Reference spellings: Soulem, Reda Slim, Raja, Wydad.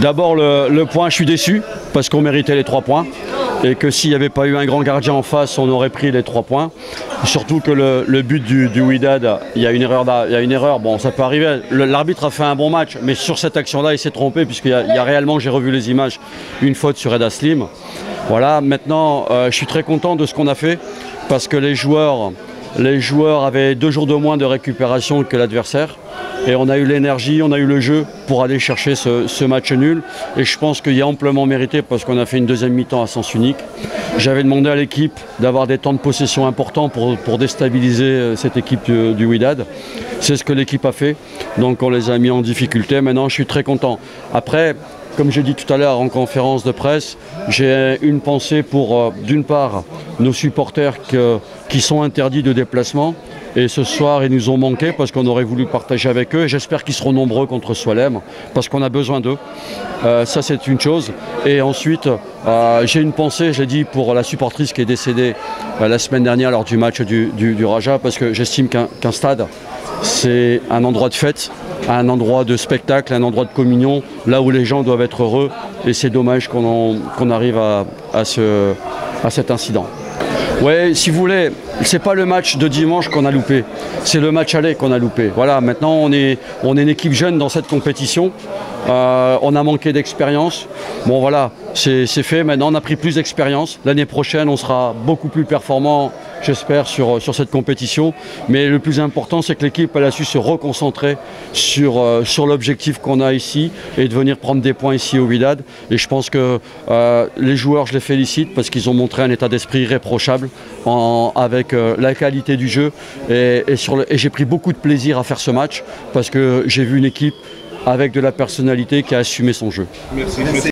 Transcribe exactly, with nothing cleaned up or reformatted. D'abord le, le point, je suis déçu parce qu'on méritait les trois points et que s'il n'y avait pas eu un grand gardien en face, on aurait pris les trois points. Surtout que le, le but du, du Wydad, il y a une erreur, il y a une erreur. Bon, ça peut arriver. L'arbitre a fait un bon match, mais sur cette action-là, il s'est trompé puisqu'il y, y a réellement, j'ai revu les images, une faute sur Reda Slim. Voilà. Maintenant, euh, je suis très content de ce qu'on a fait parce que les joueurs, les joueurs avaient deux jours de moins de récupération que l'adversaire. Et on a eu l'énergie, on a eu le jeu pour aller chercher ce, ce match nul. Et je pense qu'il y a amplement mérité parce qu'on a fait une deuxième mi-temps à sens unique. J'avais demandé à l'équipe d'avoir des temps de possession importants pour, pour déstabiliser cette équipe du, du Wydad. C'est ce que l'équipe a fait. Donc on les a mis en difficulté. Maintenant, je suis très content. Après, comme j'ai dit tout à l'heure en conférence de presse, j'ai une pensée pour, euh, d'une part, nos supporters que, qui sont interdits de déplacement. Et ce soir, ils nous ont manqué parce qu'on aurait voulu partager avec eux. J'espère qu'ils seront nombreux contre Soulem parce qu'on a besoin d'eux. Euh, ça, c'est une chose. Et ensuite, euh, j'ai une pensée, je l'ai dit, pour la supportrice qui est décédée euh, la semaine dernière lors du match du, du, du Raja, parce que j'estime qu'un qu'un stade, c'est un endroit de fête, un endroit de spectacle, un endroit de communion, là où les gens doivent être heureux. Et c'est dommage qu'on qu'on arrive à, à, ce, à cet incident. Oui, si vous voulez, c'est pas le match de dimanche qu'on a loupé, c'est le match aller qu'on a loupé. Voilà, maintenant on est, on est une équipe jeune dans cette compétition, euh, on a manqué d'expérience. Bon voilà, c'est fait, maintenant on a pris plus d'expérience. L'année prochaine, on sera beaucoup plus performant, j'espère, sur, sur cette compétition. Mais le plus important, c'est que l'équipe elle a su se reconcentrer sur, euh, sur l'objectif qu'on a ici et de venir prendre des points ici au Wydad. Et je pense que euh, les joueurs, je les félicite parce qu'ils ont montré un état d'esprit irréprochable. En, avec euh, la qualité du jeu et, et, et j'ai pris beaucoup de plaisir à faire ce match parce que j'ai vu une équipe avec de la personnalité qui a assumé son jeu. Merci. Merci.